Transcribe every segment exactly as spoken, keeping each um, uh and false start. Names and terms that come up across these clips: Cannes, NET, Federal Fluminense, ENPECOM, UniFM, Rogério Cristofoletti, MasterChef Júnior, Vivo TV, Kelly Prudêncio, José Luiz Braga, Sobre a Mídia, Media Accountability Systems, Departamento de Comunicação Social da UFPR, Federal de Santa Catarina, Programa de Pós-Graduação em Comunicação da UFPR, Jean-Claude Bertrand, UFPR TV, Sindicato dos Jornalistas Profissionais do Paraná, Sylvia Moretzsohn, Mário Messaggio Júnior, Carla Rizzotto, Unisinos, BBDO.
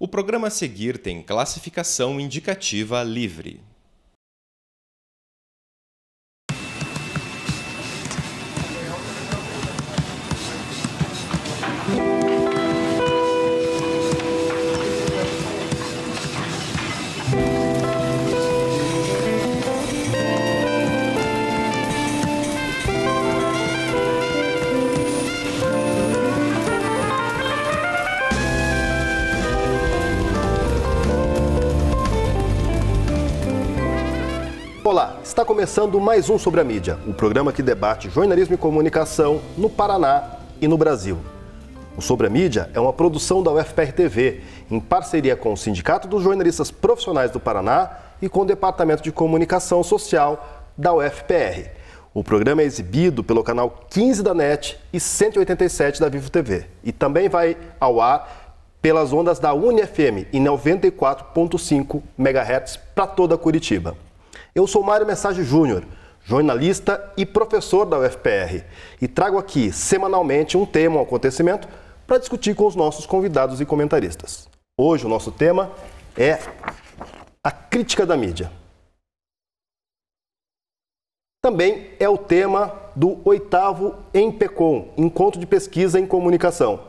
O programa a seguir tem classificação indicativa livre. Olá, está começando mais um Sobre a Mídia, o programa que debate jornalismo e comunicação no Paraná e no Brasil. O Sobre a Mídia é uma produção da U F P R T V, em parceria com o Sindicato dos Jornalistas Profissionais do Paraná e com o Departamento de Comunicação Social da U F P R. O programa é exibido pelo canal quinze da NET e cento e oitenta e sete da Vivo T V e também vai ao ar pelas ondas da UniFM em noventa e quatro ponto cinco megahertz para toda Curitiba. Eu sou Mário Messaggio Júnior, jornalista e professor da U F P R, e trago aqui semanalmente um tema ou um acontecimento para discutir com os nossos convidados e comentaristas. Hoje o nosso tema é a crítica da mídia. Também é o tema do oitavo ENPECOM, Encontro de Pesquisa em Comunicação,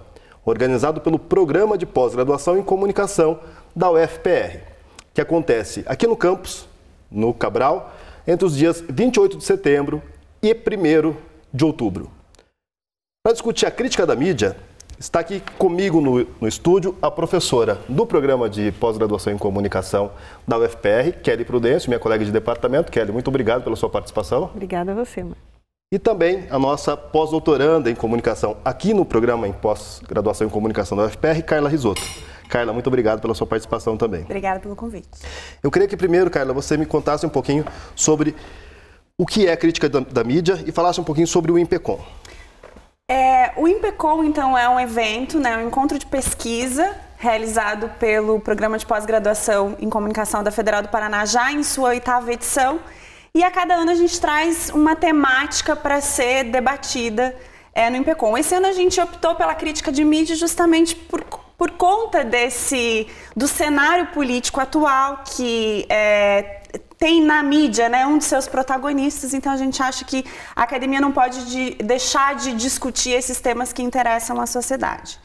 organizado pelo Programa de Pós-Graduação em Comunicação da U F P R, que acontece aqui no campus, no Cabral, entre os dias vinte e oito de setembro e primeiro de outubro. Para discutir a crítica da mídia, está aqui comigo no, no estúdio a professora do Programa de Pós-Graduação em Comunicação da U F P R, Kelly Prudêncio, minha colega de departamento. Kelly, muito obrigado pela sua participação. Obrigada a você, Mário. E também a nossa pós-doutoranda em comunicação aqui no Programa em Pós-Graduação em Comunicação da U F P R, Carla Rizzotto. Carla, muito obrigado pela sua participação também. Obrigada pelo convite. Eu queria que primeiro, Carla, você me contasse um pouquinho sobre o que é a crítica da, da mídia e falasse um pouquinho sobre o ENPECOM. É, o ENPECOM, então, é um evento, né, um encontro de pesquisa realizado pelo Programa de Pós-Graduação em Comunicação da Federal do Paraná, já em sua oitava edição. E a cada ano a gente traz uma temática para ser debatida é, no ENPECOM. Esse ano a gente optou pela crítica de mídia justamente por... por conta desse, do cenário político atual que é, tem na mídia, né, um de seus protagonistas. Então a gente acha que a academia não pode de, deixar de discutir esses temas que interessam à sociedade.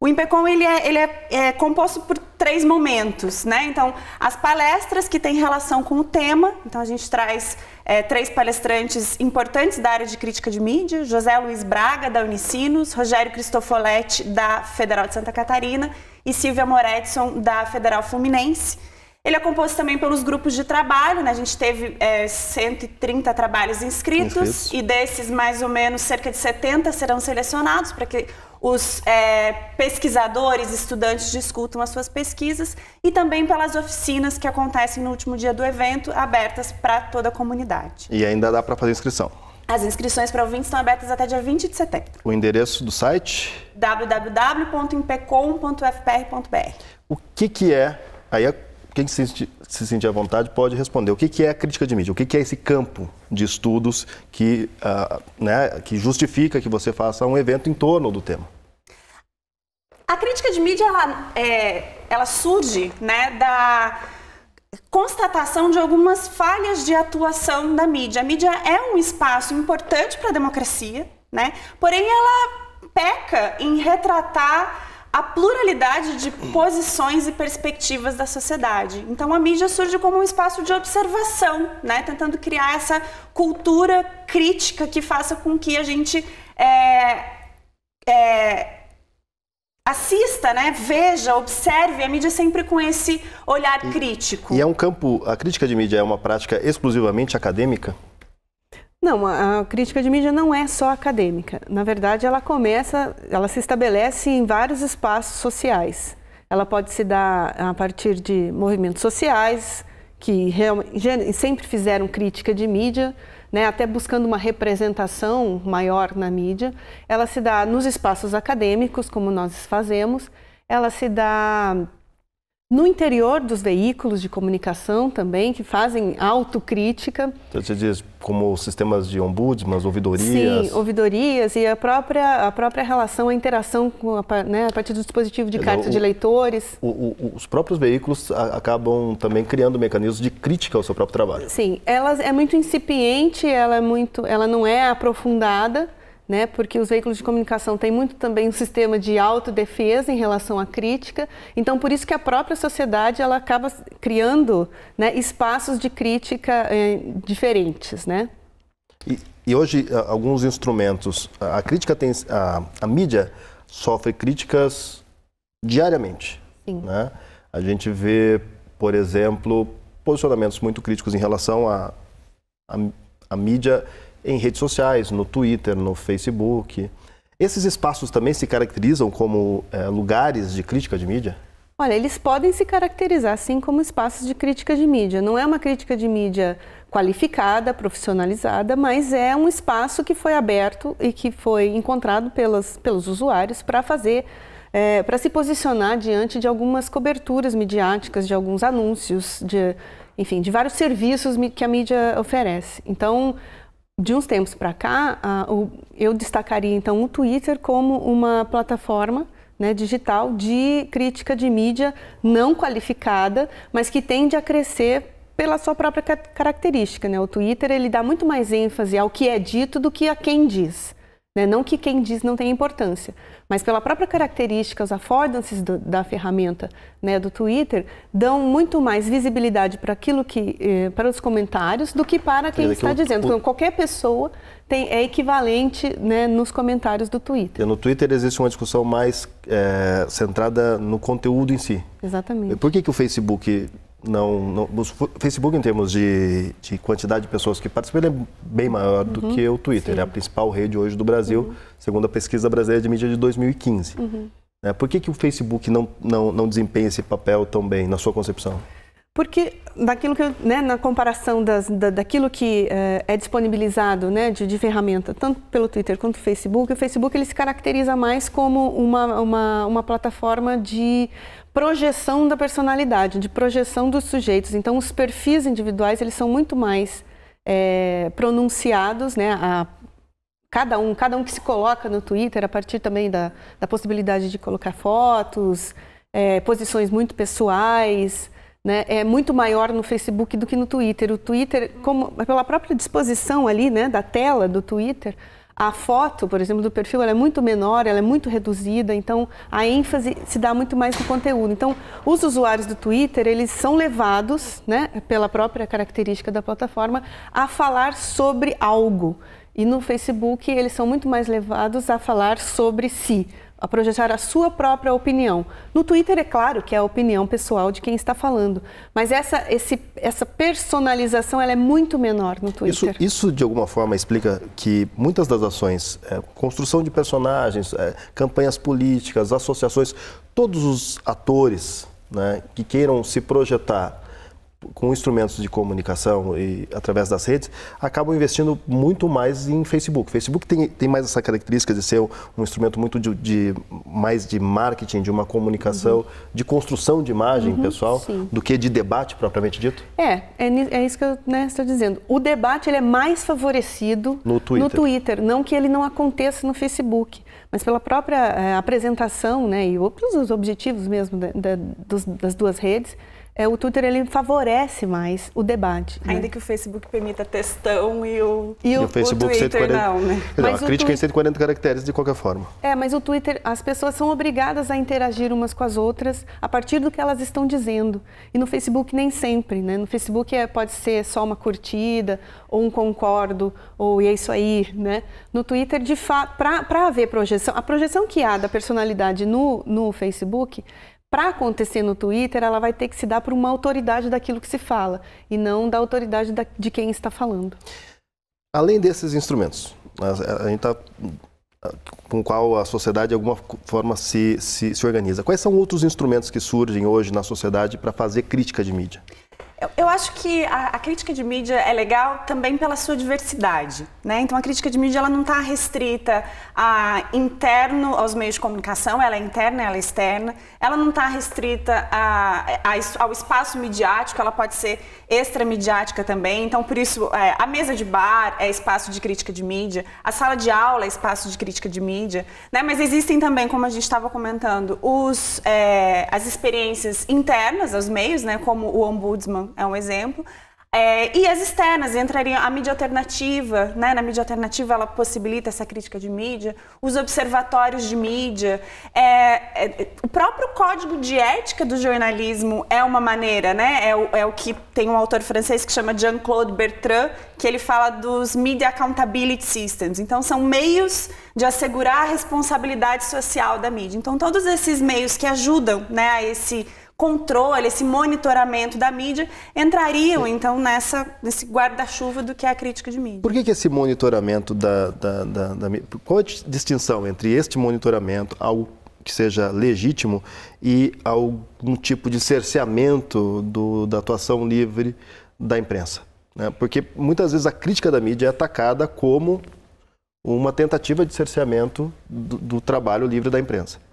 O ENPECOM ele é, ele é, é composto por três momentos, né? Então, as palestras que têm relação com o tema. Então, a gente traz é, três palestrantes importantes da área de crítica de mídia: José Luiz Braga, da Unisinos, Rogério Cristofoletti, da Federal de Santa Catarina, e Sylvia Moretzsohn, da Federal Fluminense. Ele é composto também pelos grupos de trabalho, né? A gente teve é, cento e trinta trabalhos inscritos, inscritos, e desses, mais ou menos, cerca de setenta serão selecionados para que os é, pesquisadores, estudantes discutam as suas pesquisas, e também pelas oficinas que acontecem no último dia do evento, abertas para toda a comunidade. E ainda dá para fazer inscrição? As inscrições para ouvintes estão abertas até dia vinte de setembro. O endereço do site? w w w ponto enpecom ponto u f p r ponto b r. O que que é, aí é, quem se sentir, se sentir à vontade pode responder, o que que é a crítica de mídia, o que que é esse campo de estudos que, uh, né, que justifica que você faça um evento em torno do tema? A crítica de mídia ela, é, ela surge, né, da constatação de algumas falhas de atuação da mídia. A mídia é um espaço importante para a democracia, né, porém ela peca em retratar a pluralidade de posições e perspectivas da sociedade. Então a mídia surge como um espaço de observação, né? Tentando criar essa cultura crítica que faça com que a gente é, é, assista, né? Veja, observe a mídia sempre com esse olhar e, crítico. E é um campo, a crítica de mídia é uma prática exclusivamente acadêmica? Não, a crítica de mídia não é só acadêmica. Na verdade, ela começa, ela se estabelece em vários espaços sociais. Ela pode se dar a partir de movimentos sociais, que sempre fizeram crítica de mídia, né, até buscando uma representação maior na mídia. Ela se dá nos espaços acadêmicos, como nós fazemos. Ela se dá No interior dos veículos de comunicação também, que fazem autocrítica. Você diz como sistemas de ombudsman, ouvidorias? Sim, ouvidorias e a própria, a própria relação, a interação com a, né, a partir do dispositivo de carta de leitores. O, o, os próprios veículos acabam também criando mecanismos de crítica ao seu próprio trabalho. Sim, ela é muito incipiente, ela, é muito, ela não é aprofundada, né, porque os veículos de comunicação têm muito também um sistema de autodefesa em relação à crítica. Então, por isso que a própria sociedade ela acaba criando, né, espaços de crítica eh, diferentes, né? E, e hoje, alguns instrumentos, a crítica tem, a, a mídia sofre críticas diariamente, sim, né? A gente vê, por exemplo, posicionamentos muito críticos em relação à a, a, a mídia em redes sociais, no Twitter, no Facebook. Esses espaços também se caracterizam como é, lugares de crítica de mídia? Olha, eles podem se caracterizar, sim, como espaços de crítica de mídia. Não é uma crítica de mídia qualificada, profissionalizada, mas é um espaço que foi aberto e que foi encontrado pelas, pelos usuários para fazer, é, para se posicionar diante de algumas coberturas midiáticas, de alguns anúncios, de, enfim, de vários serviços que a mídia oferece. Então, de uns tempos para cá, eu destacaria então o Twitter como uma plataforma, né, digital de crítica de mídia não qualificada, mas que tende a crescer pela sua própria característica, né? O Twitter ele dá muito mais ênfase ao que é dito do que a quem diz, né? Não que quem diz não tenha importância, mas pela própria característica, os affordances do, da ferramenta, né, do Twitter dão muito mais visibilidade para aquilo que, eh, para os comentários do que para quem está dizendo. Então, qualquer pessoa tem, é equivalente, né, nos comentários do Twitter. No Twitter existe uma discussão mais é, centrada no conteúdo em si. Exatamente. Por que que o Facebook não, não o Facebook em termos de, de quantidade de pessoas que participam ele é bem maior, uhum, do que o Twitter, sim, é a principal rede hoje do Brasil, uhum, segundo a pesquisa brasileira de mídia de dois mil e quinze. Uhum. É, por que que o Facebook não, não, não desempenha esse papel tão bem, na sua concepção? Porque daquilo que, né, na comparação das, da, daquilo que é, é disponibilizado, né, de, de ferramenta, tanto pelo Twitter quanto o Facebook, o Facebook ele se caracteriza mais como uma, uma, uma plataforma de projeção da personalidade, de projeção dos sujeitos. Então, os perfis individuais eles são muito mais é, pronunciados, né, a cada um, cada um que se coloca no Twitter a partir também da, da possibilidade de colocar fotos, é, posições muito pessoais, né, é muito maior no Facebook do que no Twitter. O Twitter, como, pela própria disposição ali, né, da tela do Twitter, a foto, por exemplo, do perfil, ela é muito menor, ela é muito reduzida, então a ênfase se dá muito mais no conteúdo. Então, os usuários do Twitter, eles são levados, né, pela própria característica da plataforma, a falar sobre algo. E no Facebook, eles são muito mais levados a falar sobre si, a projetar a sua própria opinião. No Twitter, é claro que é a opinião pessoal de quem está falando, mas essa, esse, essa personalização ela é muito menor no Twitter. Isso, isso, de alguma forma, explica que muitas das ações, é, construção de personagens, é, campanhas políticas, associações, todos os atores, né, que queiram se projetar com instrumentos de comunicação e através das redes, acabam investindo muito mais em Facebook. Facebook tem, tem mais essa característica de ser um, um instrumento muito de, de, mais de marketing, de uma comunicação, uhum, de construção de imagem, uhum, pessoal, sim, do que de debate propriamente dito? É, é, é isso que eu, né, estou dizendo. O debate ele é mais favorecido no Twitter. no Twitter, não que ele não aconteça no Facebook, mas pela própria é, apresentação, né, e outros os objetivos mesmo da, da, dos, das duas redes. É, o Twitter ele favorece mais o debate. Ainda, né, que o Facebook permita textão e o, e o, e o, Facebook, o Twitter cento e quarenta, não, né? Mas não, a crítica tu... em cento e quarenta caracteres de qualquer forma. É, mas o Twitter, as pessoas são obrigadas a interagir umas com as outras a partir do que elas estão dizendo. E no Facebook nem sempre, né? No Facebook é, pode ser só uma curtida, ou um concordo, ou é isso aí, né? No Twitter, de fato, para haver projeção, a projeção que há da personalidade no, no Facebook, para acontecer no Twitter, ela vai ter que se dar por uma autoridade daquilo que se fala e não da autoridade da, de quem está falando. Além desses instrumentos, a, a gente tá, com o qual a sociedade de alguma forma se, se, se organiza, quais são outros instrumentos que surgem hoje na sociedade para fazer crítica de mídia? Eu, eu acho que a, a crítica de mídia é legal também pela sua diversidade, né? Então a crítica de mídia ela não está restrita a interno aos meios de comunicação, ela é interna, ela é externa, ela não está restrita a, a, ao espaço midiático, ela pode ser extramediática também. Então por isso é, a mesa de bar é espaço de crítica de mídia, a sala de aula é espaço de crítica de mídia, né? Mas existem também, como a gente estava comentando, os, é, as experiências internas aos meios, né? Como o Ombudsman é um exemplo, é, e as externas entrariam a mídia alternativa, né? Na mídia alternativa ela possibilita essa crítica de mídia, os observatórios de mídia, é, é, o próprio código de ética do jornalismo é uma maneira, né? É o, é o que tem um autor francês que chama Jean-Claude Bertrand, que ele fala dos Media Accountability Systems. Então são meios de assegurar a responsabilidade social da mídia. Então todos esses meios que ajudam, né, a esse controle, esse monitoramento da mídia, entrariam, então, nessa, nesse guarda-chuva do que é a crítica de mídia. Por que, que esse monitoramento da, da, da, da mídia... Qual a distinção entre este monitoramento, algo que seja legítimo, e algum tipo de cerceamento do, da atuação livre da imprensa? Né? Porque, muitas vezes, a crítica da mídia é atacada como uma tentativa de cerceamento do, do trabalho livre da imprensa.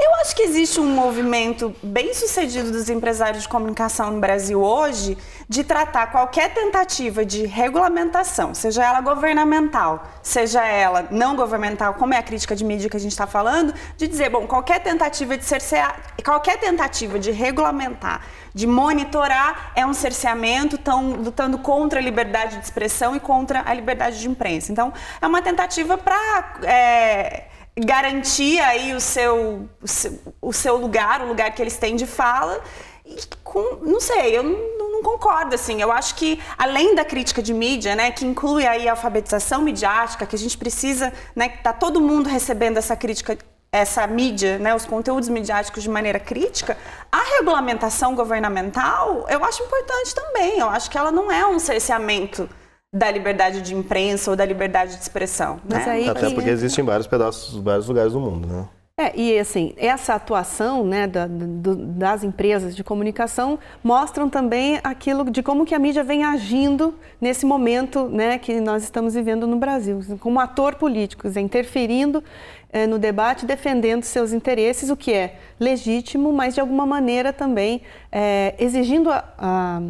Eu acho que existe um movimento bem sucedido dos empresários de comunicação no Brasil hoje de tratar qualquer tentativa de regulamentação, seja ela governamental, seja ela não governamental, como é a crítica de mídia que a gente está falando, de dizer, bom, qualquer tentativa de cercear, qualquer tentativa de regulamentar, de monitorar é um cerceamento, tão lutando contra a liberdade de expressão e contra a liberdade de imprensa. Então, é uma tentativa para... É... garantir aí o seu, o seu, o seu lugar, o lugar que eles têm de fala, e com, não sei, eu não, não concordo, assim, eu acho que além da crítica de mídia, né, que inclui aí a alfabetização midiática, que a gente precisa, né, que tá todo mundo recebendo essa crítica, essa mídia, né, os conteúdos midiáticos de maneira crítica, a regulamentação governamental, eu acho importante também, eu acho que ela não é um cerceamento da liberdade de imprensa ou da liberdade de expressão, né? Mas aí até que... porque existem vários pedaços, vários lugares do mundo, né? É, e assim, essa atuação, né, da, do, das empresas de comunicação mostram também aquilo de como que a mídia vem agindo nesse momento, né, que nós estamos vivendo no Brasil, como ator político, interferindo é, no debate, defendendo seus interesses, o que é legítimo, mas de alguma maneira também é, exigindo a, a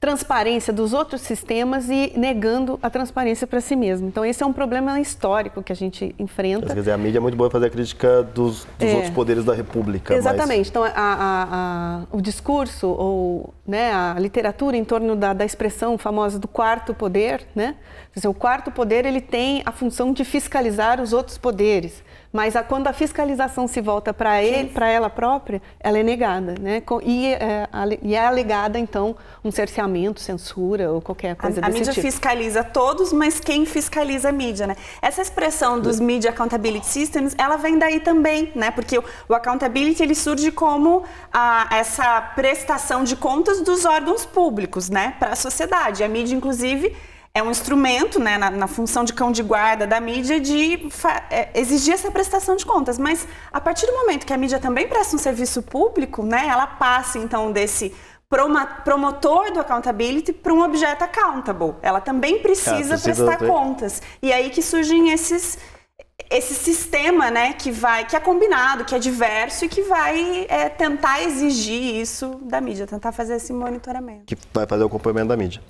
transparência dos outros sistemas e negando a transparência para si mesmo. Então esse é um problema histórico que a gente enfrenta. Quer dizer, a mídia é muito boa em fazer a crítica dos, dos é. outros poderes da República. Exatamente. Mas... Então a, a, a, o discurso ou, né, a literatura em torno da, da expressão famosa do quarto poder, né? Quer dizer, o quarto poder ele tem a função de fiscalizar os outros poderes. Mas a, quando a fiscalização se volta para ele, para ela própria, ela é negada, né? E é, e é alegada, então, um cerceamento, censura ou qualquer coisa a, desse tipo. A mídia tipo. fiscaliza todos, mas quem fiscaliza a mídia, né? Essa expressão dos Media Accountability Systems, ela vem daí também, né? Porque o, o accountability, ele surge como a, essa prestação de contas dos órgãos públicos, né? Para a sociedade. A mídia, inclusive... é um instrumento, né, na, na função de cão de guarda da mídia, de é, exigir essa prestação de contas. Mas a partir do momento que a mídia também presta um serviço público, né, ela passa então desse proma, promotor do accountability para um objeto accountable. Ela também precisa, ela precisa prestar contas. E aí que surgem esses... esse sistema, né, que vai, que é combinado, que é diverso e que vai é, tentar exigir isso da mídia, tentar fazer esse monitoramento. Que vai fazer o acompanhamento da mídia.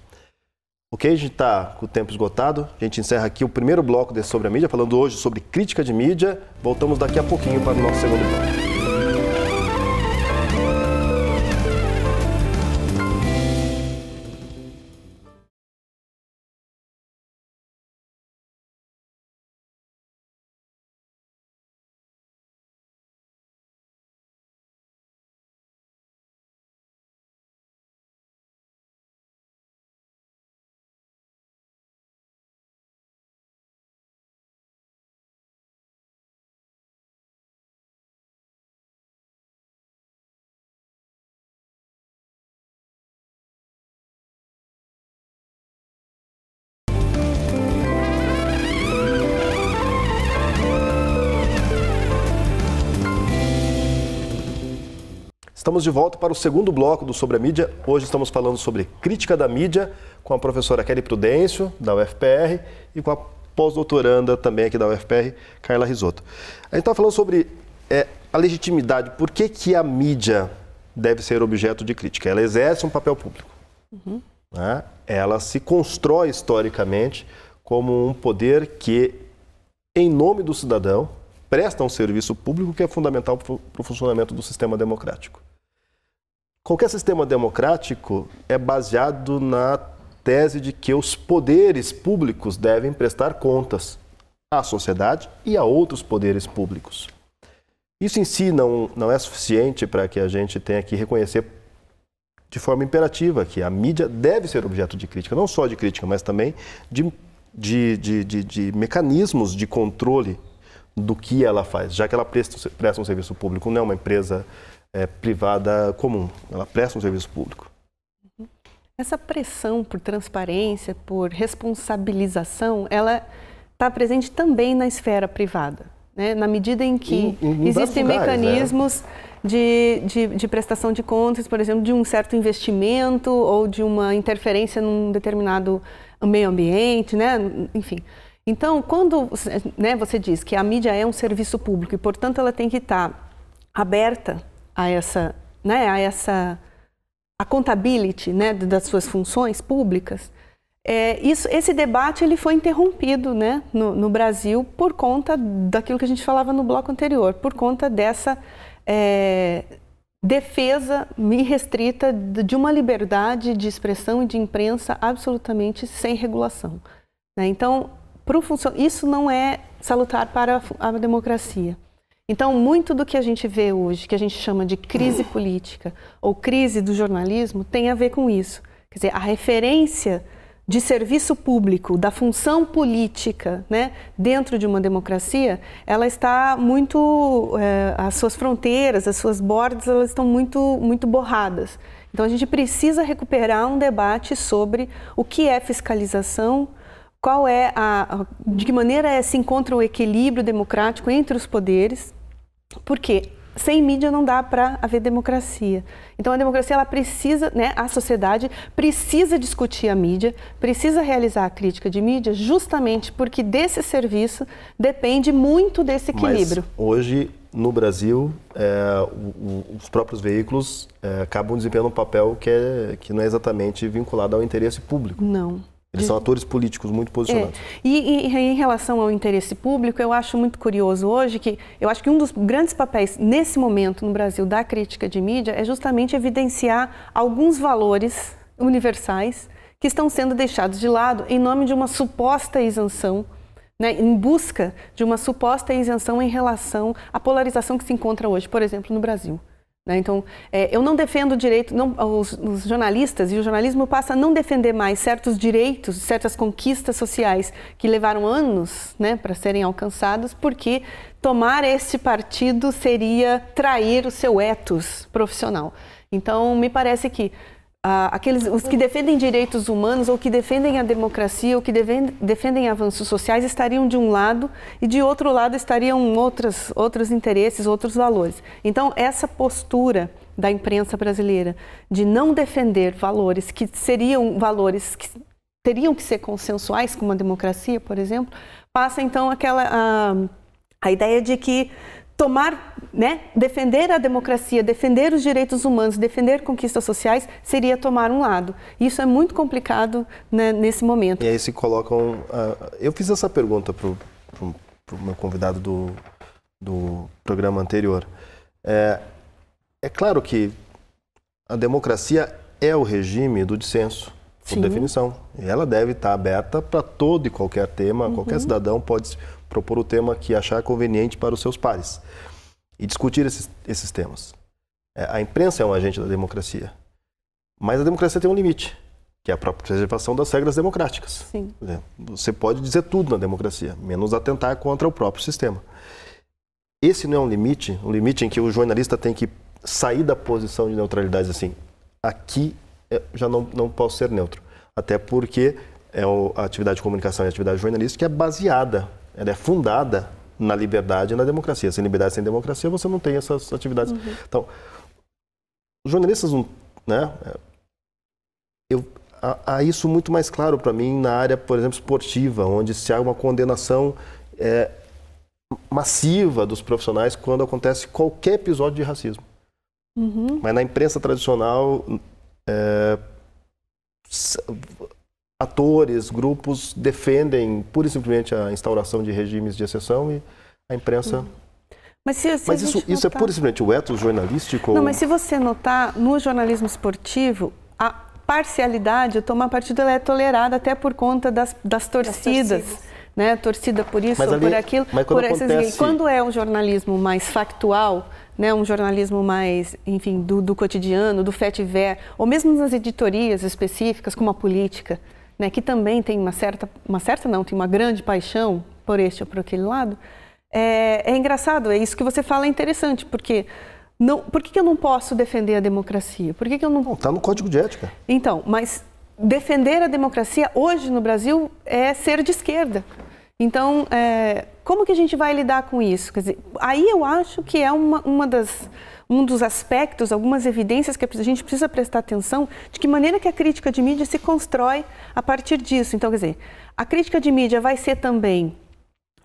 Ok, a gente está com o tempo esgotado, a gente encerra aqui o primeiro bloco desse Sobre a Mídia, falando hoje sobre crítica de mídia. Voltamos daqui a pouquinho para o nosso segundo bloco. Estamos de volta para o segundo bloco do Sobre a Mídia. Hoje estamos falando sobre crítica da mídia com a professora Kelly Prudêncio, da U F P R, e com a pós-doutoranda também aqui da U F P R, Carla Rizzotto. A gente está falando sobre é, a legitimidade. Por que que a mídia deve ser objeto de crítica? Ela exerce um papel público. Uhum. Né? Ela se constrói historicamente como um poder que, em nome do cidadão, presta um serviço público que é fundamental para o funcionamento do sistema democrático. Qualquer sistema democrático é baseado na tese de que os poderes públicos devem prestar contas à sociedade e a outros poderes públicos. Isso em si não, não é suficiente para que a gente tenha que reconhecer de forma imperativa que a mídia deve ser objeto de crítica, não só de crítica, mas também de, de, de, de, de mecanismos de controle do que ela faz, já que ela presta, presta um serviço público, não é uma empresa é, privada comum, ela presta um serviço público. Essa pressão por transparência, por responsabilização, ela está presente também na esfera privada, né? Na medida em que em, em existem lugares, mecanismos é. de, de, de prestação de contas, por exemplo, de um certo investimento ou de uma interferência num determinado meio ambiente, né? Enfim. Então, quando, né, você diz que a mídia é um serviço público e, portanto, ela tem que estar aberta a essa, né, a essa a contabilidade, né, das suas funções públicas, é, isso, esse debate ele foi interrompido, né, no, no Brasil por conta daquilo que a gente falava no bloco anterior, por conta dessa é, defesa irrestrita de uma liberdade de expressão e de imprensa absolutamente sem regulação, né? Então, isso não é salutar para a democracia. Então, muito do que a gente vê hoje, que a gente chama de crise política ou crise do jornalismo, tem a ver com isso. Quer dizer, a referência de serviço público, da função política, né, dentro de uma democracia, ela está muito... É, as suas fronteiras, as suas bordas, elas estão muito, muito borradas. Então, a gente precisa recuperar um debate sobre o que é fiscalização, qual é a, de que maneira se encontra o equilíbrio democrático entre os poderes, porque sem mídia não dá para haver democracia. Então a democracia, ela precisa, né, a sociedade precisa discutir a mídia, precisa realizar a crítica de mídia, justamente porque desse serviço depende muito desse equilíbrio. Mas hoje, no Brasil, é, os próprios veículos é, acabam desempenhando um papel que, é, que não é exatamente vinculado ao interesse público. Não. Eles são atores políticos muito posicionados. É. E, e em relação ao interesse público, eu acho muito curioso hoje que eu acho que um dos grandes papéis nesse momento no Brasil da crítica de mídia é justamente evidenciar alguns valores universais que estão sendo deixados de lado em nome de uma suposta isenção, né, em busca de uma suposta isenção em relação à polarização que se encontra hoje, por exemplo, no Brasil. Então, eu não defendo o direito, não, os, os jornalistas e o jornalismo passa a não defender mais certos direitos, certas conquistas sociais que levaram anos, né, para serem alcançados, porque tomar este partido seria trair o seu ethos profissional. Então, me parece que ah, aqueles, os que defendem direitos humanos ou que defendem a democracia ou que devem, defendem avanços sociais estariam de um lado e de outro lado estariam outras, outros interesses, outros valores. Então essa postura da imprensa brasileira de não defender valores que seriam valores que teriam que ser consensuais com uma democracia, por exemplo, passa então aquela, a, a ideia de que tomar, né, defender a democracia, defender os direitos humanos, defender conquistas sociais, seria tomar um lado. Isso é muito complicado, né, nesse momento. E aí se colocam... Uh, eu fiz essa pergunta para o meu convidado do, do programa anterior. É, é claro que a democracia é o regime do dissenso, por Sim. definição. E ela deve estar aberta para todo e qualquer tema, uhum. qualquer cidadão pode propor o tema que achar conveniente para os seus pares e discutir esses, esses temas. É, a imprensa é um agente da democracia, mas a democracia tem um limite, que é a própria preservação das regras democráticas. Sim. Você pode dizer tudo na democracia, menos atentar contra o próprio sistema. Esse não é um limite, um limite em que o jornalista tem que sair da posição de neutralidade, assim, aqui eu já não, não posso ser neutro, até porque é a atividade de comunicação e a atividade jornalística é baseada, ela é fundada na liberdade e na democracia. Sem liberdade, sem democracia, você não tem essas atividades. Uhum. Então, os jornalistas, né? Eu, há, há isso muito mais claro para mim na área, por exemplo, esportiva, onde se há uma condenação é, massiva dos profissionais quando acontece qualquer episódio de racismo. Uhum. Mas na imprensa tradicional, é, atores, grupos defendem pura e simplesmente a instauração de regimes de exceção e a imprensa... Uhum. Mas, se, se mas isso, notar... isso é pura e simplesmente o ethos jornalístico? Não, ou... mas se você notar, no jornalismo esportivo, a parcialidade, o tomar partido, ela é tolerada até por conta das, das torcidas. Das torcidas. Né? Torcida por isso, ali, ou por aquilo. Mas quando, por acontece... essas... quando é um jornalismo mais factual, né? Um jornalismo mais, enfim, do, do cotidiano, do fait divers, ou mesmo nas editorias específicas, como a política, né? Que também tem uma certa, uma certa não, tem uma grande paixão por este ou por aquele lado. É, é engraçado, é isso que você fala, é interessante, porque não, por que, que eu não posso defender a democracia? Por que, que eu não... Não, tá no código de ética. Então, mas defender a democracia hoje no Brasil é ser de esquerda. Então, é, como que a gente vai lidar com isso? Quer dizer, aí eu acho que é uma, uma das, um dos aspectos, algumas evidências que a gente precisa prestar atenção de que maneira que a crítica de mídia se constrói a partir disso. Então, quer dizer, a crítica de mídia vai ser também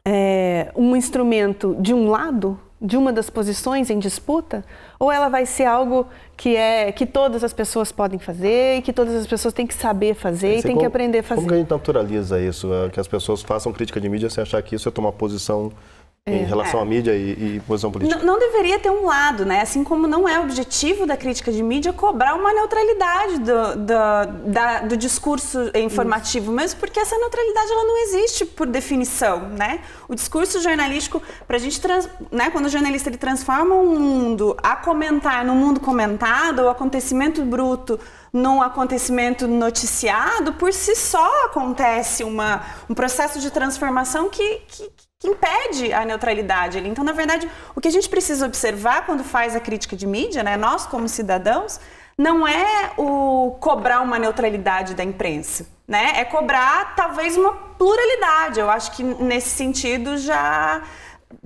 é, um instrumento de um lado, de uma das posições em disputa, ou ela vai ser algo que é que todas as pessoas podem fazer e que todas as pessoas têm que saber fazer e têm que aprender a fazer? Como que a gente naturaliza isso? É, que as pessoas façam crítica de mídia sem achar que isso é tomar posição em é, relação é. à mídia e, e posição política? Não, não deveria ter um lado, né? Assim como não é objetivo da crítica de mídia cobrar uma neutralidade do, do, da, do discurso informativo, mas porque essa neutralidade ela não existe por definição, né? O discurso jornalístico, pra gente trans, né? Quando o jornalista ele transforma um mundo a comentar no mundo comentado, o acontecimento bruto num acontecimento noticiado, por si só acontece uma, um processo de transformação que, que que impede a neutralidade ali. Então, na verdade, o que a gente precisa observar quando faz a crítica de mídia, né, nós como cidadãos, não é o cobrar uma neutralidade da imprensa, né? É cobrar talvez uma pluralidade. Eu acho que nesse sentido já...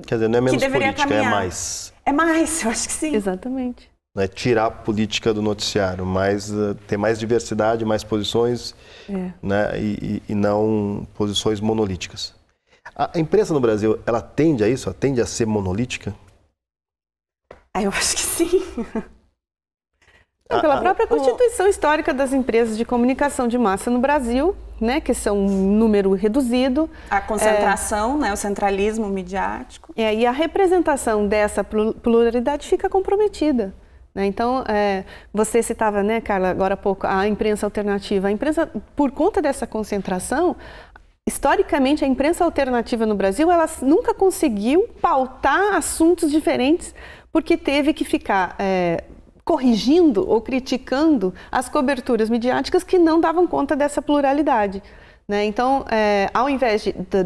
Quer dizer, não é menos política, caminhar. é mais. É mais, eu acho que sim. Exatamente. É tirar a política do noticiário, mas uh, ter mais diversidade, mais posições, é. né? E, e, e não posições monolíticas. A imprensa no Brasil, ela tende a isso? Ela tende a ser monolítica? Ah, eu acho que sim. Não, pela ah, própria ah, constituição oh. histórica das empresas de comunicação de massa no Brasil, né, que são um número reduzido. A concentração, é, né, o centralismo midiático. É, e a representação dessa pluralidade fica comprometida. Então, é, você citava, né, Carla, agora há pouco, a imprensa alternativa. A imprensa, por conta dessa concentração... Historicamente, a imprensa alternativa no Brasil, ela nunca conseguiu pautar assuntos diferentes, porque teve que ficar é, corrigindo ou criticando as coberturas midiáticas que não davam conta dessa pluralidade. Né? Então, é, ao invés de, de,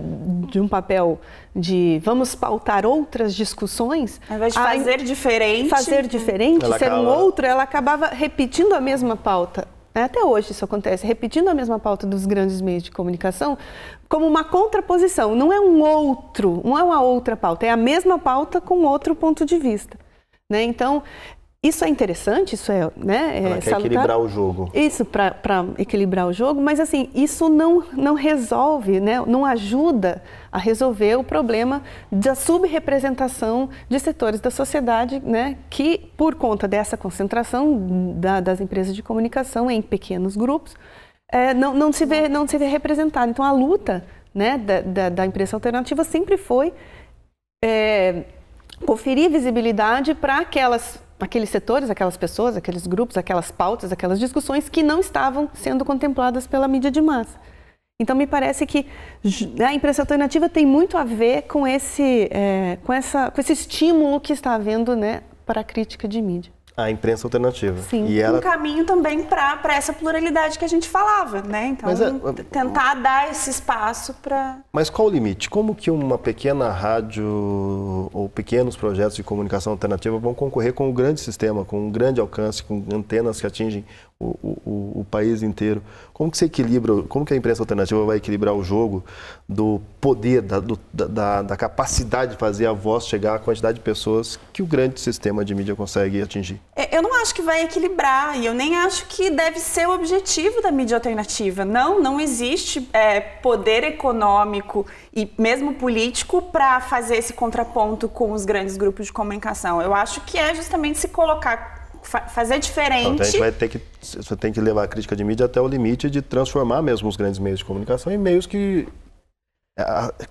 de um papel de vamos pautar outras discussões... Ao invés de fazer a, diferente... Fazer diferente, ela ser acaba... um outro, ela acabava repetindo a mesma pauta. Até hoje isso acontece, repetindo a mesma pauta dos grandes meios de comunicação, como uma contraposição, não é um outro, não é uma outra pauta, é a mesma pauta com outro ponto de vista. Né? Então, isso é interessante, isso é, né, é Ela quer salutar. equilibrar o jogo. Isso, para equilibrar o jogo, mas assim, isso não, não resolve, né, não ajuda a resolver o problema da subrepresentação de setores da sociedade, né, que, por conta dessa concentração da, das empresas de comunicação em pequenos grupos, é, não, não se vê, não se vê representada. Então, a luta, né, da, da, da imprensa alternativa sempre foi é, conferir visibilidade para aquelas... aqueles setores, aquelas pessoas, aqueles grupos, aquelas pautas, aquelas discussões que não estavam sendo contempladas pela mídia de massa. Então, me parece que a imprensa alternativa tem muito a ver com esse, é, com essa, com esse estímulo que está havendo, né, para a crítica de mídia. A imprensa alternativa. Sim. E ela... Um caminho também para essa pluralidade que a gente falava, né? Então, é... tentar dar esse espaço para... Mas qual o limite? Como que uma pequena rádio ou pequenos projetos de comunicação alternativa vão concorrer com um grande sistema, com um grande alcance, com antenas que atingem o, o, o país inteiro. Como que se equilibra, como que a imprensa alternativa vai equilibrar o jogo do poder, da, do, da, da capacidade de fazer a voz chegar à quantidade de pessoas que o grande sistema de mídia consegue atingir? Eu não acho que vai equilibrar, e eu nem acho que deve ser o objetivo da mídia alternativa. Não, não existe é, poder econômico e mesmo político para fazer esse contraponto com os grandes grupos de comunicação. Eu acho que é justamente se colocar, fa fazer diferente. Então, a gente vai ter que, você tem que levar a crítica de mídia até o limite de transformar mesmo os grandes meios de comunicação em meios que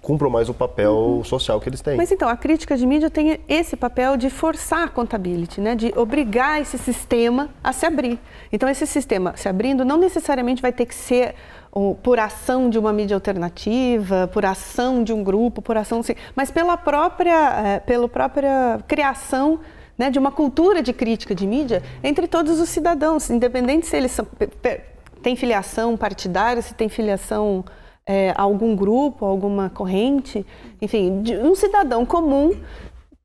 cumpram mais o papel uhum. social que eles têm. Mas então, a crítica de mídia tem esse papel de forçar a contabilidade, né? De obrigar esse sistema a se abrir. Então, esse sistema se abrindo não necessariamente vai ter que ser ou por ação de uma mídia alternativa, por ação de um grupo, por ação, mas pela própria, pela própria criação, né, de uma cultura de crítica de mídia entre todos os cidadãos, independente se eles têm filiação partidária, se tem filiação é, a algum grupo, a alguma corrente, enfim, de um cidadão comum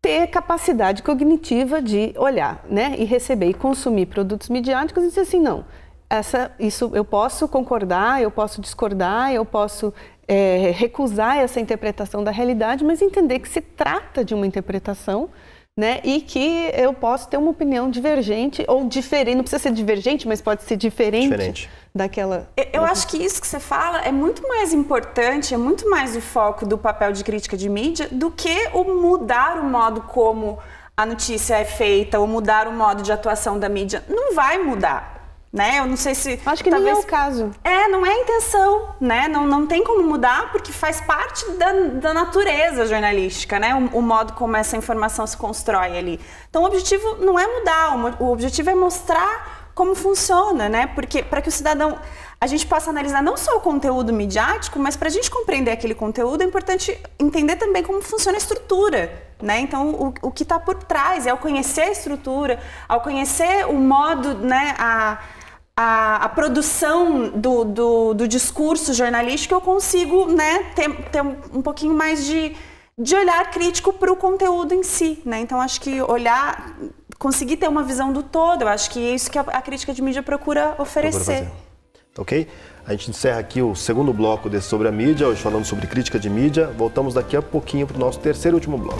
ter capacidade cognitiva de olhar, né, e receber e consumir produtos midiáticos e dizer assim, não, Essa, isso, eu posso concordar, eu posso discordar, eu posso é, recusar essa interpretação da realidade, mas entender que se trata de uma interpretação, né, e que eu posso ter uma opinião divergente ou diferente, não precisa ser divergente, mas pode ser diferente, diferente. daquela... Eu, eu acho que isso que você fala é muito mais importante, é muito mais o foco do papel de crítica de mídia do que o mudar o modo como a notícia é feita ou mudar o modo de atuação da mídia. Não vai mudar. Né? Eu não sei se... Acho que talvez... não é o caso. É, não é a intenção, né? Não, não tem como mudar, porque faz parte da, da natureza jornalística, né? O, o modo como essa informação se constrói ali. Então, o objetivo não é mudar, o, o objetivo é mostrar como funciona, né? Porque para que o cidadão... A gente possa analisar não só o conteúdo midiático, mas para a gente compreender aquele conteúdo é importante entender também como funciona a estrutura, né? Então, o, o que está por trás é ao conhecer a estrutura, ao conhecer o modo, né, a... A, a produção do, do, do discurso jornalístico, eu consigo, né, ter, ter um, um pouquinho mais de, de olhar crítico para o conteúdo em si, né? Então, acho que olhar, conseguir ter uma visão do todo, eu acho que é isso que a, a crítica de mídia procura oferecer. Procura ok? A gente encerra aqui o segundo bloco desse Sobre a Mídia, hoje falando sobre crítica de mídia. Voltamos daqui a pouquinho para o nosso terceiro e último bloco.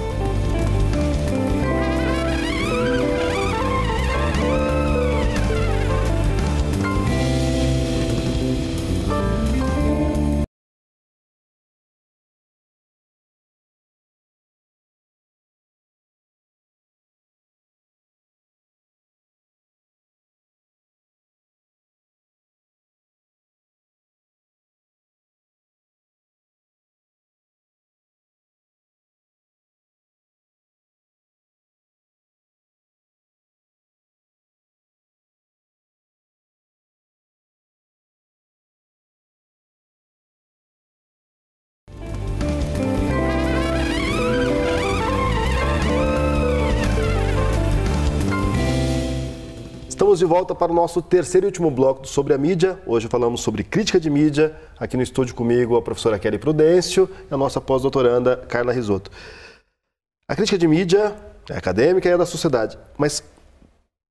Estamos de volta para o nosso terceiro e último bloco do Sobre a Mídia. Hoje falamos sobre crítica de mídia. Aqui no estúdio comigo a professora Kelly Prudêncio e a nossa pós-doutoranda Carla Rizzotto. A crítica de mídia é acadêmica e é da sociedade. Mas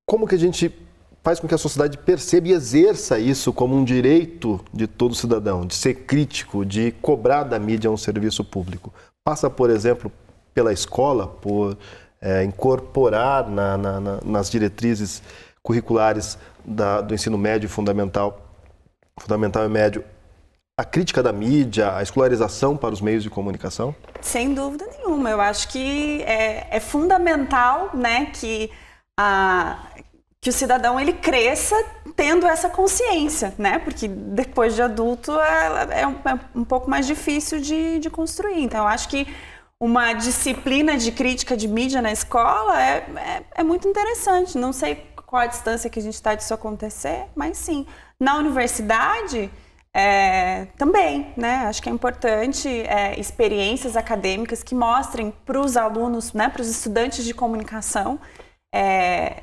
como que a gente faz com que a sociedade perceba e exerça isso como um direito de todo cidadão, de ser crítico, de cobrar da mídia um serviço público? Passa, por exemplo, pela escola, por é, incorporar na, na, na, nas diretrizes curriculares da, do ensino médio e fundamental, fundamental e médio, a crítica da mídia, a escolarização para os meios de comunicação? Sem dúvida nenhuma, eu acho que é, é fundamental, né, que, a, que o cidadão ele cresça tendo essa consciência, né, porque depois de adulto é, é, um, é um pouco mais difícil de, de construir, então eu acho que uma disciplina de crítica de mídia na escola é, é, é muito interessante, não sei qual a distância que a gente está disso acontecer, mas sim. Na universidade, é, também, né? Acho que é importante é, experiências acadêmicas que mostrem para os alunos, né, para os estudantes de comunicação, é,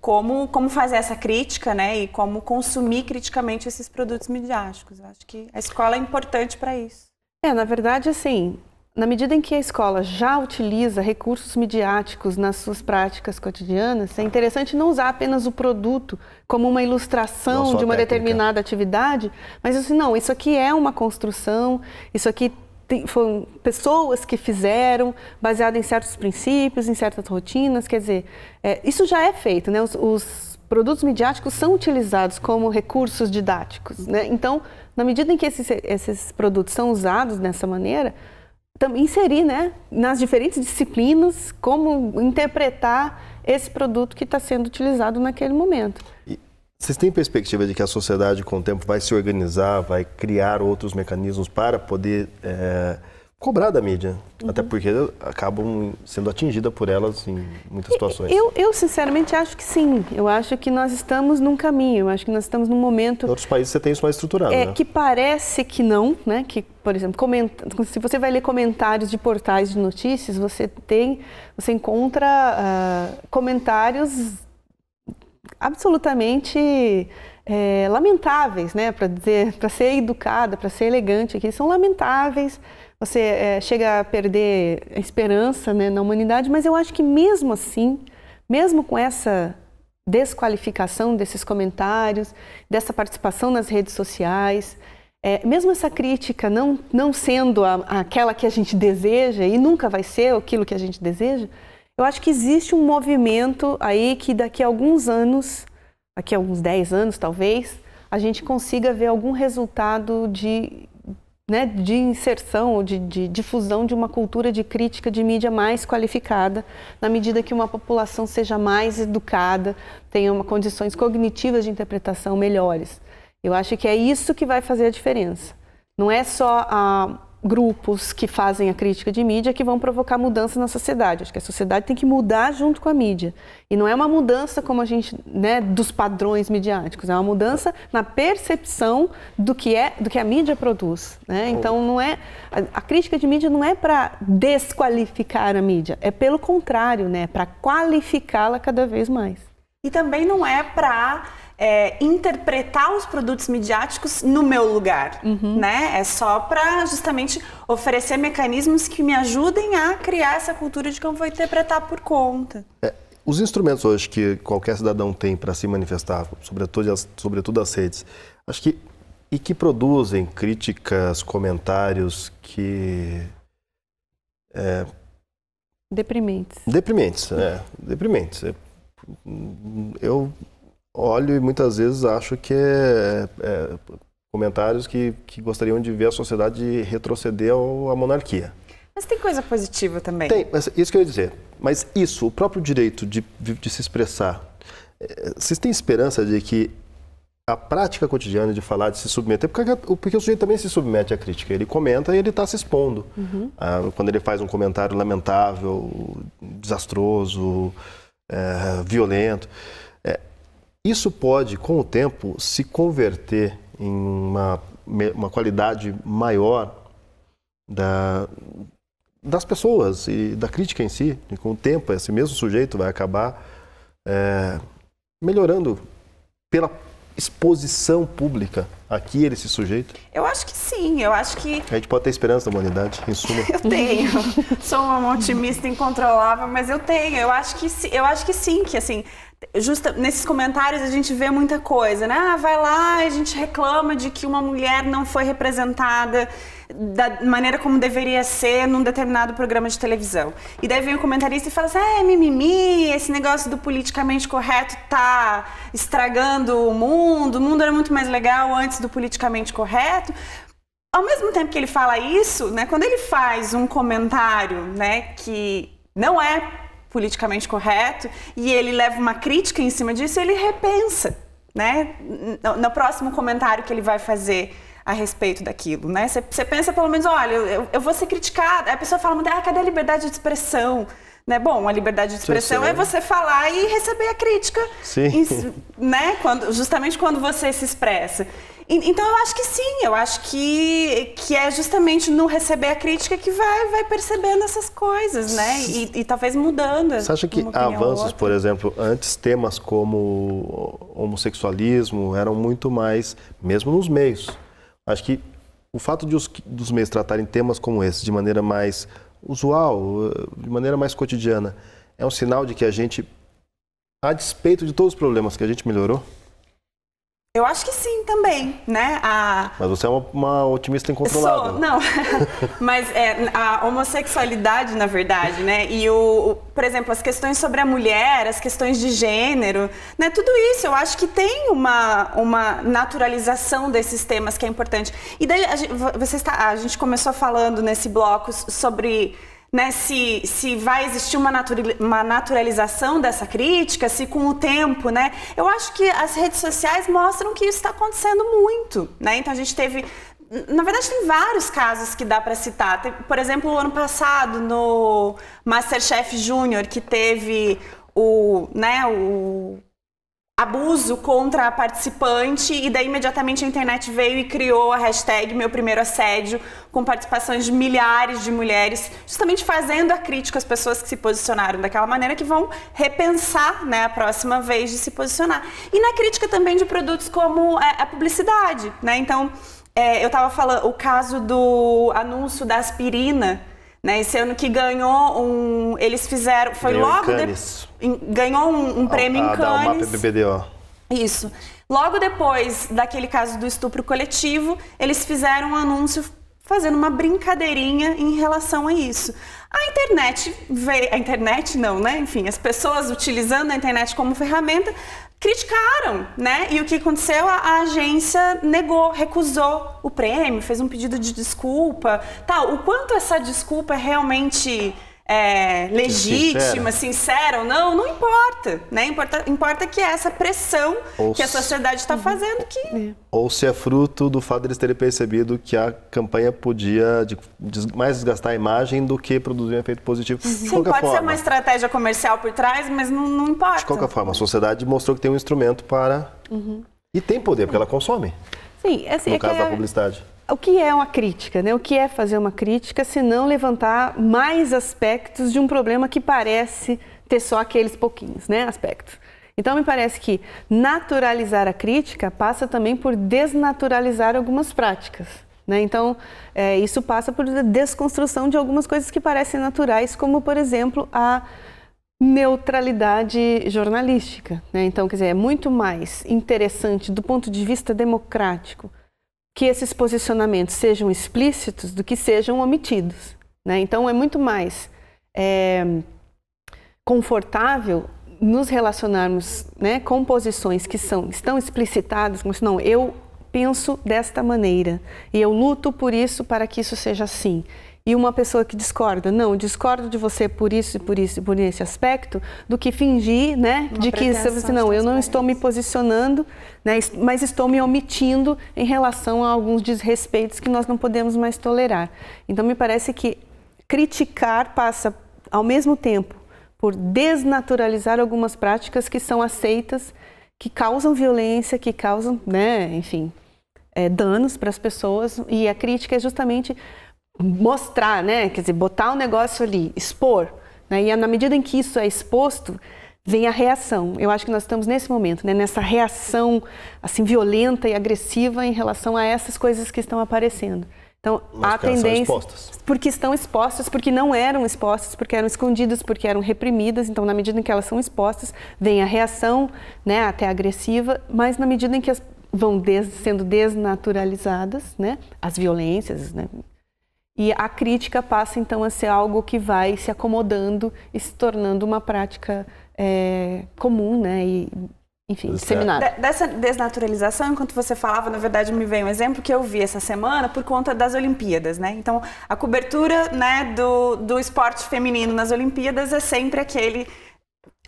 como, como fazer essa crítica, né, e como consumir criticamente esses produtos midiáticos. Acho que a escola é importante para isso. É, na verdade, assim, Na medida em que a escola já utiliza recursos midiáticos nas suas práticas cotidianas, é interessante não usar apenas o produto como uma ilustração de uma determinada atividade, mas assim, não, isso aqui é uma construção, isso aqui tem, foram pessoas que fizeram, baseado em certos princípios, em certas rotinas, quer dizer, é, isso já é feito, né? Os, os produtos midiáticos são utilizados como recursos didáticos, né? Então, na medida em que esses, esses produtos são usados dessa maneira, inserir, né, nas diferentes disciplinas como interpretar esse produto que está sendo utilizado naquele momento. E vocês têm perspectiva de que a sociedade com o tempo vai se organizar, vai criar outros mecanismos para poder é, cobrar da mídia? Uhum. Até porque acabam sendo atingidas por elas em muitas situações. Eu, eu sinceramente acho que sim. Eu acho que nós estamos num caminho, eu acho que nós estamos num momento... Em outros países você tem isso mais estruturado, é, né? Que parece que não, né? Que, por exemplo, comenta... se você vai ler comentários de portais de notícias, você tem, você encontra uh, comentários absolutamente... É, lamentáveis, né? Para dizer, para ser educada, para ser elegante aqui, são lamentáveis. Você é, chega a perder a esperança, né, na humanidade, mas eu acho que mesmo assim, mesmo com essa desqualificação desses comentários, dessa participação nas redes sociais, é, mesmo essa crítica não, não sendo a, aquela que a gente deseja e nunca vai ser aquilo que a gente deseja, eu acho que existe um movimento aí que daqui a alguns anos, daqui a uns dez anos talvez, a gente consiga ver algum resultado de... Né, de inserção ou de, de difusão de uma cultura de crítica de mídia mais qualificada, na medida que uma população seja mais educada, tenha uma, condições cognitivas de interpretação melhores. Eu acho que é isso que vai fazer a diferença. Não é só ah, grupos que fazem a crítica de mídia que vão provocar mudança na sociedade. Acho que a sociedade tem que mudar junto com a mídia. E não é uma mudança como a gente, né, dos padrões midiáticos, é uma mudança na percepção do que é, do que a mídia produz, né? Então não é a, a crítica de mídia não é para desqualificar a mídia, é pelo contrário, né, para qualificá-la cada vez mais. E também não é para É, interpretar os produtos midiáticos no meu lugar, uhum, né? É só para justamente oferecer mecanismos que me ajudem a criar essa cultura de que eu vou interpretar por conta. É, os instrumentos hoje que qualquer cidadão tem para se manifestar, sobretudo as, sobretudo as redes, acho que e que produzem críticas, comentários que é, deprimentes. Deprimentes, é, deprimentes. Eu olho e muitas vezes acho que é, é, comentários que, que gostariam de ver a sociedade retroceder à monarquia. Mas tem coisa positiva também. Tem, mas isso que eu ia dizer. Mas isso, o próprio direito de, de se expressar, vocês têm esperança de que a prática cotidiana de falar, de se submeter, porque, porque o sujeito também se submete à crítica, ele comenta e ele está se expondo. Uhum. Ah, quando ele faz um comentário lamentável, desastroso, é, violento... Isso pode, com o tempo, se converter em uma, uma qualidade maior da, das pessoas e da crítica em si. E com o tempo, esse mesmo sujeito vai acabar é, melhorando pela exposição pública a que ele se sujeita? Eu acho que sim, eu acho que... A gente pode ter esperança da humanidade, em suma. Eu tenho, sou uma otimista incontrolável, mas eu tenho, eu acho que, eu acho que sim, que assim... Justa, nesses comentários a gente vê muita coisa, né? Ah, vai lá, a gente reclama de que uma mulher não foi representada da maneira como deveria ser num determinado programa de televisão. E daí vem o comentarista e fala assim, é mimimi, esse negócio do politicamente correto tá estragando o mundo, o mundo era muito mais legal antes do politicamente correto. Ao mesmo tempo que ele fala isso, né, quando ele faz um comentário, né, que não é politicamente correto, e ele leva uma crítica em cima disso, ele repensa, né? No, no próximo comentário que ele vai fazer a respeito daquilo, né? Você pensa pelo menos, olha, eu, eu vou ser criticada. A pessoa fala, ah, cadê a liberdade de expressão? Né? Bom, a liberdade de expressão é você falar e receber a crítica, em, né? Quando, justamente quando você se expressa. E, então eu acho que sim, eu acho que, que é justamente no receber a crítica que vai, vai percebendo essas coisas, né? E, e talvez mudando. Você acha que avanços, por exemplo, antes temas como homossexualismo eram muito mais, mesmo nos meios, acho que O fato de os, dos meios tratarem temas como esse de maneira mais usual, de maneira mais cotidiana, é um sinal de que a gente, a despeito de todos os problemas, que a gente melhorou? Eu acho que sim também, né? A... Mas você é uma, uma otimista incontrolável. Sou, não, mas é, a homossexualidade, na verdade, né? E, o, o, por exemplo, as questões sobre a mulher, as questões de gênero, né? Tudo isso, eu acho que tem uma, uma naturalização desses temas que é importante. E daí, a gente, você está, a gente começou falando nesse bloco sobre... Né, se, se vai existir uma, naturali- uma naturalização dessa crítica, se com o tempo, né? Eu acho que as redes sociais mostram que isso está acontecendo muito, né? Então a gente teve... Na verdade, tem vários casos que dá para citar. Por exemplo, o ano passado, no MasterChef Júnior, que teve o... Né, o abuso contra a participante, e daí imediatamente a internet veio e criou a hashtag Meu Primeiro Assédio, com participações de milhares de mulheres, justamente fazendo a crítica às pessoas que se posicionaram daquela maneira, que vão repensar, né, a próxima vez de se posicionar. E na crítica também de produtos como a publicidade, né? Então, é, eu estava falando o caso do anúncio da aspirina, né, esse ano que ganhou um... Eles fizeram... Foi ganhou logo depois... Ganhou um, um prêmio a, a, em Cannes. Da B B D O. Isso. Logo depois daquele caso do estupro coletivo, eles fizeram um anúncio fazendo uma brincadeirinha em relação a isso. A internet veio... A internet não, né? Enfim, as pessoas utilizando a internet como ferramenta criticaram, né? E o que aconteceu? A, a agência negou, recusou o prêmio, fez um pedido de desculpa, tal. O quanto essa desculpa é realmente é, legítima, sincera. sincera ou não, não importa, né? Importa, importa que é essa pressão ou que a sociedade está se... fazendo que... Ou se é fruto do fato de eles terem percebido que a campanha podia de, de, mais desgastar a imagem do que produzir um efeito positivo. Sim, pode forma. ser uma estratégia comercial por trás, mas não, não importa. De qualquer forma, a sociedade mostrou que tem um instrumento para... Uhum. E tem poder, porque ela consome. Sim, assim, no é caso que é... da publicidade. O que é uma crítica, né? O que é fazer uma crítica se não levantar mais aspectos de um problema que parece ter só aqueles pouquinhos, né, aspectos? Então, me parece que naturalizar a crítica passa também por desnaturalizar algumas práticas, né? Então, é, isso passa por desconstrução de algumas coisas que parecem naturais, como, por exemplo, a neutralidade jornalística, né? Então, quer dizer, é muito mais interessante do ponto de vista democrático que esses posicionamentos sejam explícitos do que sejam omitidos, né? Então, é muito mais é, confortável nos relacionarmos, né, com posições que são, estão explicitadas, como se não, eu penso desta maneira e eu luto por isso para que isso seja assim. E uma pessoa que discorda, não, eu discordo de você por isso e por isso e por esse aspecto, do que fingir, né, uma de que você, não, eu não estou me posicionando, né, mas estou me omitindo em relação a alguns desrespeitos que nós não podemos mais tolerar. Então, me parece que criticar passa, ao mesmo tempo, por desnaturalizar algumas práticas que são aceitas, que causam violência, que causam, né, enfim, é, danos para as pessoas. E a crítica é justamente... mostrar, né? Quer dizer, botar o negócio ali, expor, né? E na medida em que isso é exposto, vem a reação. Eu acho que nós estamos nesse momento, né? Nessa reação assim violenta e agressiva em relação a essas coisas que estão aparecendo. Então, há tendência... Porque estão expostas, porque não eram expostas, porque eram escondidas, porque eram reprimidas. Então, na medida em que elas são expostas, vem a reação, né? Até agressiva, mas na medida em que as vão des... sendo desnaturalizadas, né? As violências, né? E a crítica passa, então, a ser algo que vai se acomodando e se tornando uma prática é, comum, né? E, enfim, disseminada. Dessa desnaturalização, enquanto você falava, na verdade, me veio um exemplo que eu vi essa semana por conta das Olimpíadas, né? Então, a cobertura, né, do, do esporte feminino nas Olimpíadas é sempre aquele...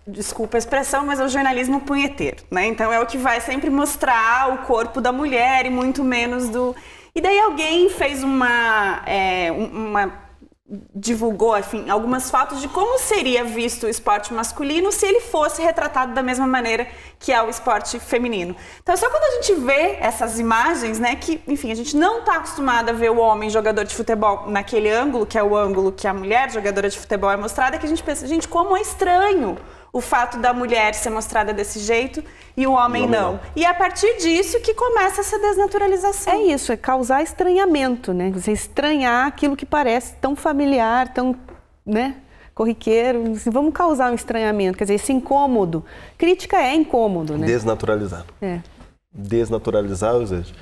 Desculpa a expressão, mas é o jornalismo punheteiro, né? Então, é o que vai sempre mostrar o corpo da mulher e muito menos do... E daí alguém fez uma, é, uma divulgou, enfim, algumas fotos de como seria visto o esporte masculino se ele fosse retratado da mesma maneira que é o esporte feminino. Então é só quando a gente vê essas imagens, né, que, enfim, a gente não está acostumado a ver o homem jogador de futebol naquele ângulo, que é o ângulo que a mulher jogadora de futebol é mostrada, que a gente pensa, gente, como é estranho o fato da mulher ser mostrada desse jeito e o homem, o homem não. não. E é a partir disso que começa essa desnaturalização. É isso, é causar estranhamento, né? Você estranhar aquilo que parece tão familiar, tão, né, corriqueiro. Vamos causar um estranhamento, quer dizer, esse incômodo. Crítica é incômodo, né? Desnaturalizar. É. Desnaturalizar, ou seja,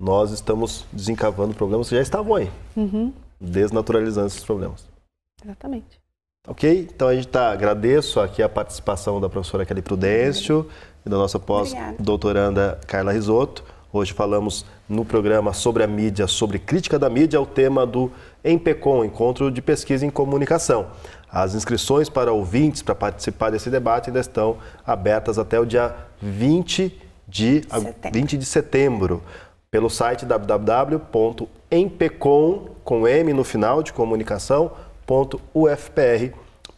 nós estamos desencavando problemas que já estavam aí. Uhum. Desnaturalizando esses problemas. Exatamente. Ok? Então a gente tá, agradeço aqui a participação da professora Kelly Prudêncio e da nossa pós-doutoranda Carla Rizzotto. Hoje falamos no programa sobre a mídia, sobre crítica da mídia, o tema do ENPECOM, Encontro de Pesquisa em Comunicação. As inscrições para ouvintes para participar desse debate ainda estão abertas até o dia vinte de setembro. Pelo site w w w ponto enpecom, com M no final, de comunicação ponto u f p r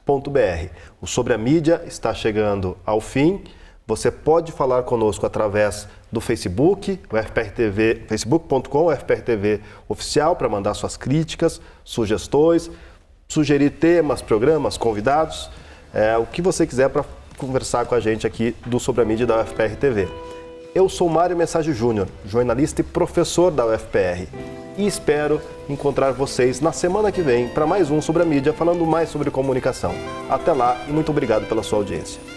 ponto b r. O Sobre a Mídia está chegando ao fim. Você pode falar conosco através do Facebook, U F P R T V, facebook ponto com, U F P R T V oficial, para mandar suas críticas, sugestões, sugerir temas, programas, convidados, é, o que você quiser para conversar com a gente aqui do Sobre a Mídia da U F P R T V. Eu sou Mário Messaggio Júnior, jornalista e professor da U F P R, e espero encontrar vocês na semana que vem para mais um Sobre a Mídia, falando mais sobre comunicação. Até lá e muito obrigado pela sua audiência.